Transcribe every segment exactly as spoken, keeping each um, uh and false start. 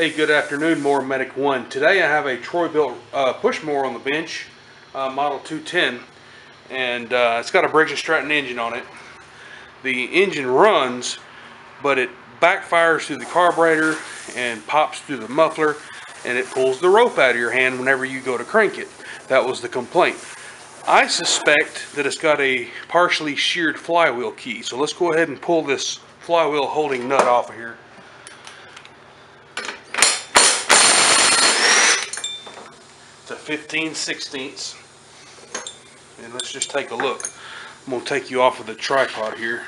Hey, good afternoon, More Medic one. Today I have a Troy-built uh, push mower on the bench, uh, model two ten, and uh, it's got a Briggs and Stratton engine on it. The engine runs, but it backfires through the carburetor and pops through the muffler, and it pulls the rope out of your hand whenever you go to crank it. That was the complaint. I suspect that it's got a partially sheared flywheel key, so let's go ahead and pull this flywheel holding nut off of here. To fifteen sixteenths, and let's just take a look. I'm gonna take you off of the tripod here.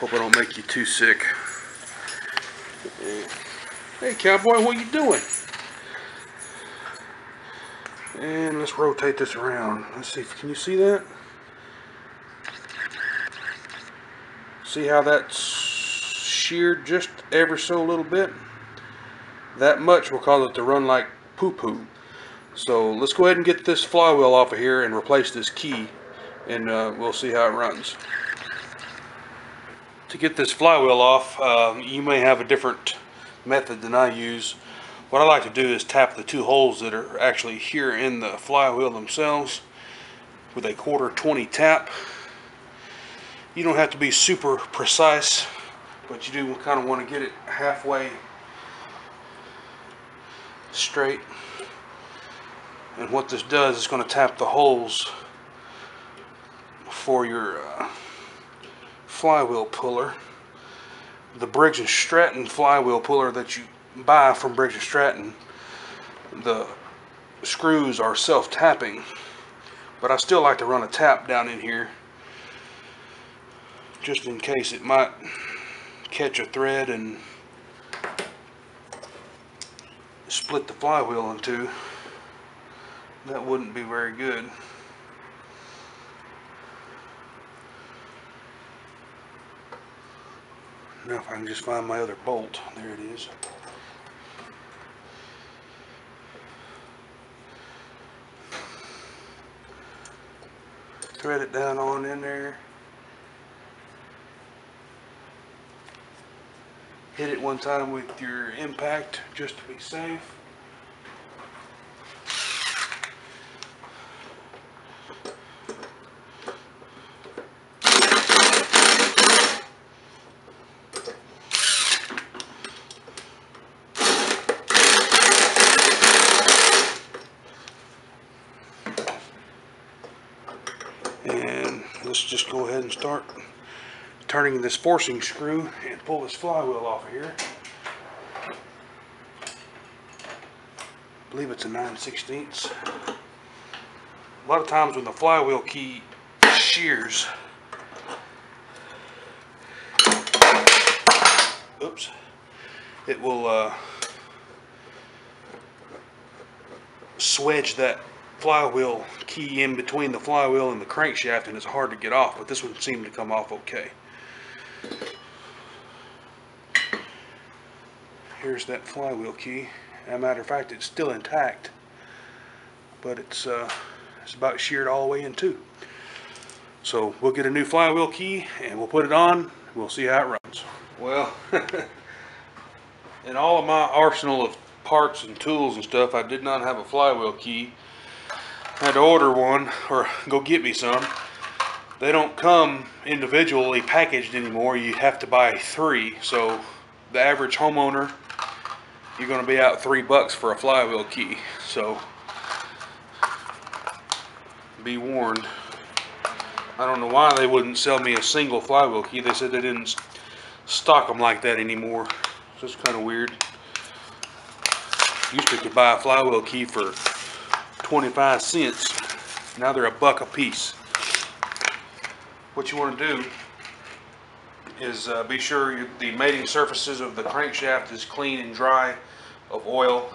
Hope I don't make you too sick. Hey cowboy, what are you doing? And let's rotate this around. Let's see if, can you see that? See how that's sheared just ever so little bit? That much will cause it to run like poo-poo. So let's go ahead and get this flywheel off of here and replace this key, and uh, we'll see how it runs. To get this flywheel off, uh, you may have a different method than I use. What I like to do is tap the two holes that are actually here in the flywheel themselves with a quarter twenty tap. You don't have to be super precise, but you do kind of want to get it halfway straight. And what this does is going to tap the holes for your uh, flywheel puller. The Briggs and Stratton flywheel puller that you buy from Briggs and Stratton, the screws are self-tapping, but I still like to run a tap down in here just in case it might catch a thread and split the flywheel in two. That wouldn't be very good. Now if I can just find my other bolt, there it is. Thread it down on in there. Hit it one time with your impact just to be safe. And let's just go ahead and start turning this forcing screw and pull this flywheel off of here. I believe it's a nine sixteenths. A lot of times when the flywheel key shears, oops, it will uh, swedge that flywheel key in between the flywheel and the crankshaft, and it's hard to get off, but this one seemed to come off okay. Here's that flywheel key. As a matter of fact, it's still intact, but it's uh, it's about sheared all the way in two. So we'll get a new flywheel key and we'll put it on. We'll see how it runs. Well, in all of my arsenal of parts and tools and stuff, I did not have a flywheel key. I had to order one or go get me some. They don't come individually packaged anymore. You have to buy three. So the average homeowner, you're going to be out three bucks for a flywheel key. So be warned. I don't know why they wouldn't sell me a single flywheel key. They said they didn't stock them like that anymore. So it's kind of weird. Used to could buy a flywheel key for twenty-five cents. Now they're a buck a piece. What you want to do is uh, be sure you, the mating surfaces of the crankshaft is clean and dry of oil.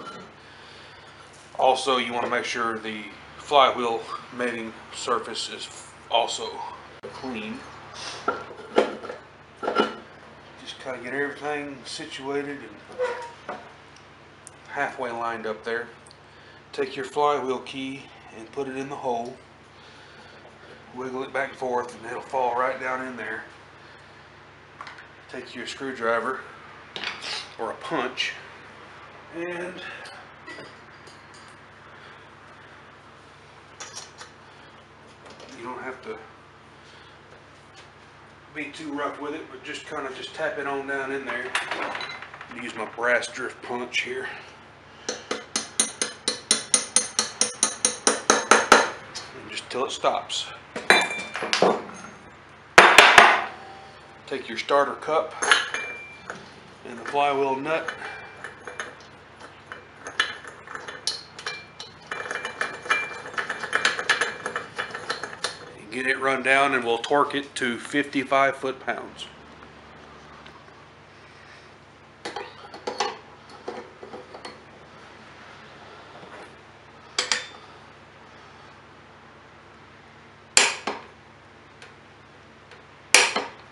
Also, you want to make sure the flywheel mating surface is also clean. Just kind of get everything situated and halfway lined up there. Take your flywheel key and put it in the hole, wiggle it back and forth, and it'll fall right down in there. Take your screwdriver or a punch and you don't have to be too rough with it, but just kind of just tap it on down in there. I'll use my brass drift punch here. And just till it stops. Take your starter cup and the flywheel nut. Get it run down, and we'll torque it to fifty-five foot-pounds.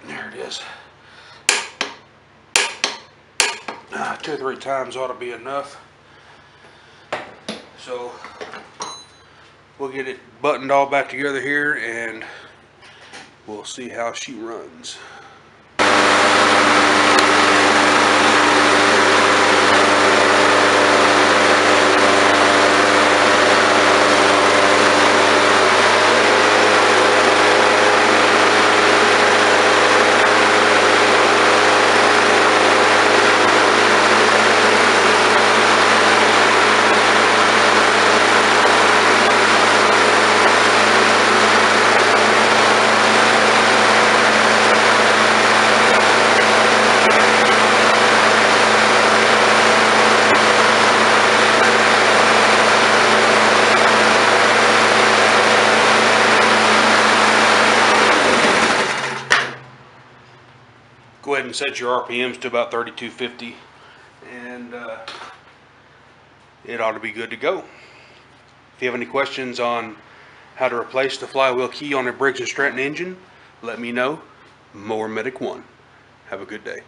There it is. Uh, two or three times ought to be enough. So we'll get it buttoned all back together here, and we'll see how she runs. Go ahead and set your R P Ms to about thirty-two fifty, and uh, it ought to be good to go. If you have any questions on how to replace the flywheel key on a Briggs and Stratton engine, let me know. More Medic one. Have a good day.